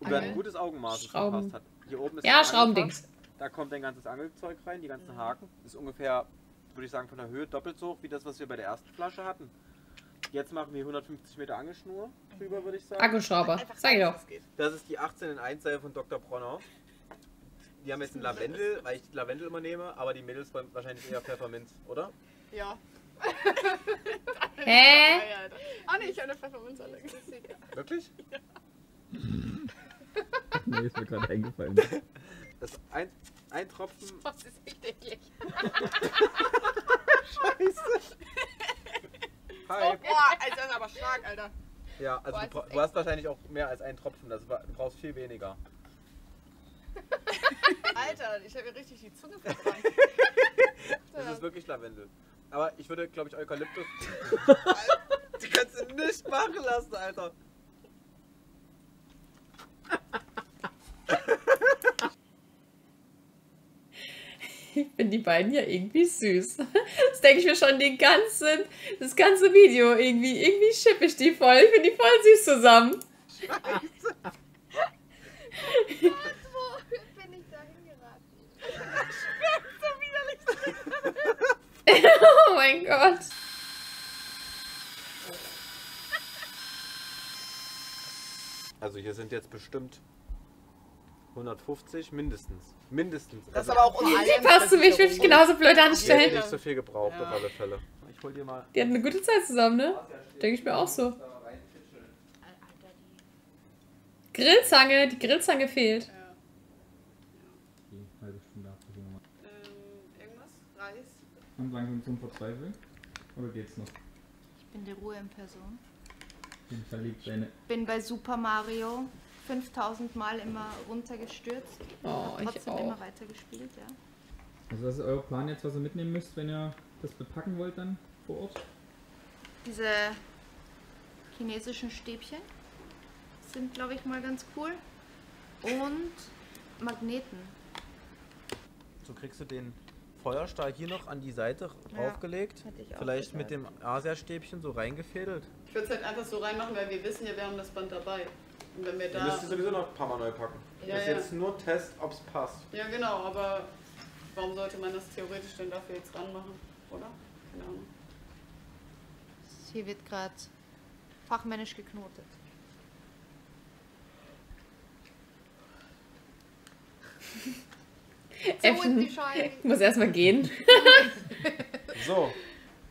Und dann ein gutes Augenmaß gepasst hat. Hier oben ist ja, Schraubendings. Da kommt dein ganzes Angelzeug rein, die ganzen Haken. Ist ungefähr, würde ich sagen, von der Höhe doppelt so hoch wie das, was wir bei der ersten Flasche hatten. Jetzt machen wir hundertfünfzig Meter Angelschnur drüber, würde ich sagen. Akkuschrauber, sag ich doch. Das ist die achtzehn in eins Serie von Doktor Bronner. Die haben jetzt einen Lavendel, weil ich Lavendel immer nehme, aber die Mädels wollen wahrscheinlich eher Pfefferminz, oder? Ja. Hä? Ah ne, ich habe eine Pfefferminz-Allergie. Wirklich? Ja. Nee, ist mir gerade eingefallen. Das ist ein, ein Tropfen... Was ist nicht eklig? Scheiße. Hi. Oh, Alter, das ist aber stark, Alter. Ja, also Boah, du, du hast wahrscheinlich auch mehr als einen Tropfen, das war, du brauchst viel weniger. Alter, ich habe mir richtig die Zunge verbrannt. Das ist wirklich Lavendel. Aber ich würde, glaube ich, Eukalyptus... Die kannst du nicht machen lassen, Alter. Ich finde die beiden ja irgendwie süß. Das denke ich mir schon den ganzen, das ganze Video. Irgendwie, irgendwie schippe ich die voll. Ich finde die voll süß zusammen. Scheiße. Wo bin ich da hingeraten? Ich bin so widerlich. Oh mein Gott. Also hier sind jetzt bestimmt hundertfünfzig mindestens. Mindestens. Das also aber auch die passt zu mir, ich will mich genauso blöd anstellen. Die hätte nicht so viel gebraucht, ja. Auf alle Fälle. Ich hol dir mal. Die hatten eine gute Zeit zusammen, ne? Denke ich mir auch so. Grillzange, die Grillzange fehlt. Ja. Halbe Stunde abgegeben. Ähm, irgendwas? Reis? Und langsam zum Verzweifeln? Oder geht's noch? Ich bin die Ruhe in Person. Bin verliebt, deine. Ich bin bei Super Mario fünftausend Mal immer runtergestürzt. Oh, ich trotzdem auch. Immer weitergespielt, ja. Also was ist euer Plan jetzt, was ihr mitnehmen müsst, wenn ihr das bepacken wollt dann vor Ort? Diese chinesischen Stäbchen sind, glaube ich, mal ganz cool. Und Magneten. So kriegst du den Feuerstahl hier noch an die Seite draufgelegt. Ja, vielleicht mit dem Asia-Stäbchen so reingefädelt. Ich würde es halt einfach so reinmachen, weil wir wissen ja, wir haben das Band dabei. Und wenn wir da... Müsst ihr sowieso noch ein paar Mal neu packen. Ja, das ist ja jetzt nur Test, ob es passt. Ja, genau, aber warum sollte man das theoretisch denn dafür jetzt ranmachen, oder? Keine Ahnung. Hier wird gerade fachmännisch geknotet. Ich muss erstmal gehen. So.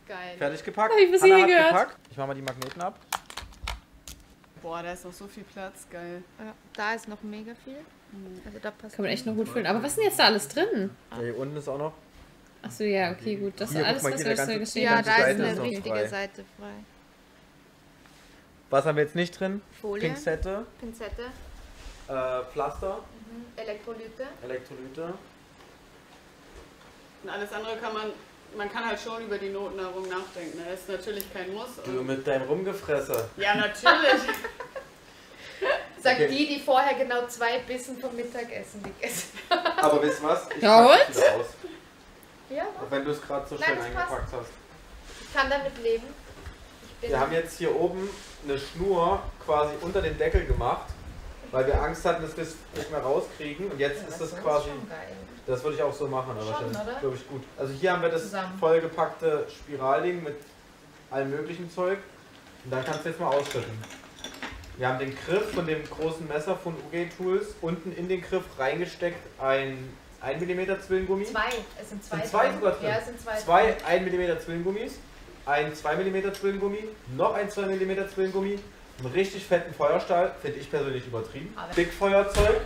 Geil. Fertig gepackt. Oh, ich muss Hanna hat gepackt. Ich mach mal die Magneten ab. Boah, da ist noch so viel Platz. Geil. Ja, da ist noch mega viel. Also da passt. Kann man echt noch gut füllen. Aber was ist denn jetzt da alles drin? Ja, hier unten ist auch noch. Achso, ja, okay, gut. Das hier, ist alles, mal, was wir so geschrieben haben. Ja, da Seite ist eine richtige frei. Seite frei. Was haben wir jetzt nicht drin? Folie. Pinzette. Pinzette. Äh, Pflaster. Mhm. Elektrolyte. Elektrolyte. Und alles andere kann man, man kann halt schon über die Notnahrung nachdenken. Das ist natürlich kein Muss. Du mit deinem Rumgefresse. Ja, natürlich. Sagt okay. Die, die vorher genau zwei Bissen vom Mittagessen gegessen haben. Aber wisst ihr was? Ich pack's wieder aus. Ja, was? Auch wenn du es gerade so schön eingepackt hast. Ich kann damit leben. Ich bin wir haben jetzt hier oben eine Schnur quasi unter den Deckel gemacht, weil wir Angst hatten, dass wir es nicht mehr rauskriegen. Und jetzt ja, ist das, das quasi... Das würde ich auch so machen, aber schon, das ist, glaube ich, gut. Also hier haben wir das zusammen vollgepackte Spiralding mit allem möglichen Zeug. Und dann kannst du jetzt mal ausschütten. Wir haben den Griff von dem großen Messer von U G Tools unten in den Griff reingesteckt, ein ein Millimeter Zwillengummi. Zwei, es sind zwei. Sind zwei sogar drin. Ja, es sind zwei. Zwei ein Millimeter Zwillengummis, ein zwei Millimeter Zwillengummi, noch ein zwei Millimeter Zwillengummi, einen richtig fetten Feuerstahl, finde ich persönlich übertrieben. Dickfeuerzeug.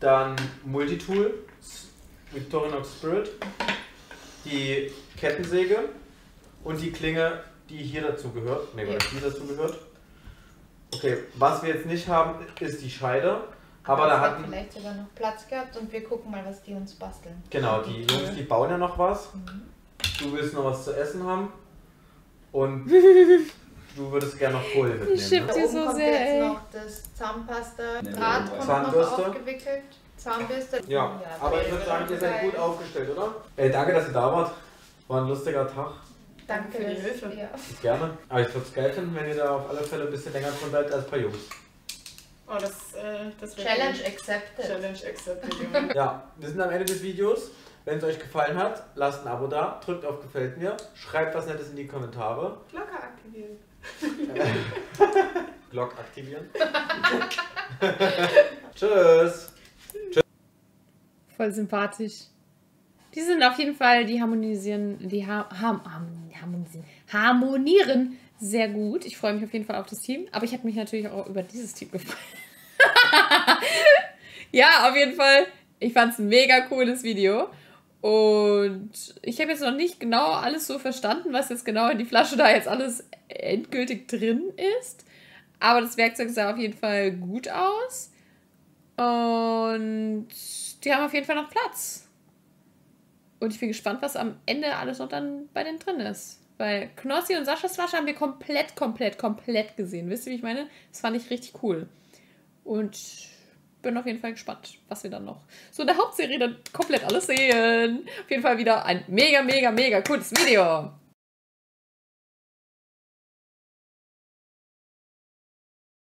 Dann Multitool, Victorinox Spirit, die Kettensäge und die Klinge, die hier dazu gehört. Ne, ja. Die dazu gehört. Okay, was wir jetzt nicht haben, ist die Scheide. Aber, aber da hatten vielleicht sogar noch Platz gehabt und wir gucken mal, was die uns basteln. Genau, die Jungs, die bauen ja noch was. Mhm. Du willst noch was zu essen haben und du würdest gerne noch Kohle mitnehmen. Ich schippe dir so sehr, jetzt noch das Zahnpasta, nee, Draht kommt noch aufgewickelt, Zahnbürste. Ja, aber ich würde sagen, ihr seid gut aufgestellt, oder? Ey, danke, dass ihr da wart. War ein lustiger Tag. Danke für die Hilfe. Ja. Gerne. Aber ich würde es geil finden, wenn ihr da auf alle Fälle ein bisschen länger drin bleibt als bei Jungs. Oh, das, äh, das Challenge accepted. Challenge accepted. Ja, wir sind am Ende des Videos. Wenn es euch gefallen hat, lasst ein Abo da, drückt auf Gefällt mir, schreibt was Nettes in die Kommentare. Glocke aktivieren. Glock aktivieren. Tschüss. Tschüss. Voll sympathisch. Die sind auf jeden Fall, die harmonisieren, die ha ham harmonisieren, harmonieren sehr gut. Ich freue mich auf jeden Fall auf das Team, aber ich habe mich natürlich auch über dieses Team gefreut. Ja, auf jeden Fall. Ich fand es ein mega cooles Video. Und ich habe jetzt noch nicht genau alles so verstanden, was jetzt genau in die Flasche da jetzt alles endgültig drin ist. Aber das Werkzeug sah auf jeden Fall gut aus. Und die haben auf jeden Fall noch Platz. Und ich bin gespannt, was am Ende alles noch dann bei denen drin ist. Weil Knossi und Saschas Flasche haben wir komplett, komplett, komplett gesehen. Wisst ihr, wie ich meine? Das fand ich richtig cool. Und bin auf jeden Fall gespannt, was wir dann noch so in der Hauptserie dann komplett alles sehen. Auf jeden Fall wieder ein mega, mega, mega cooles Video.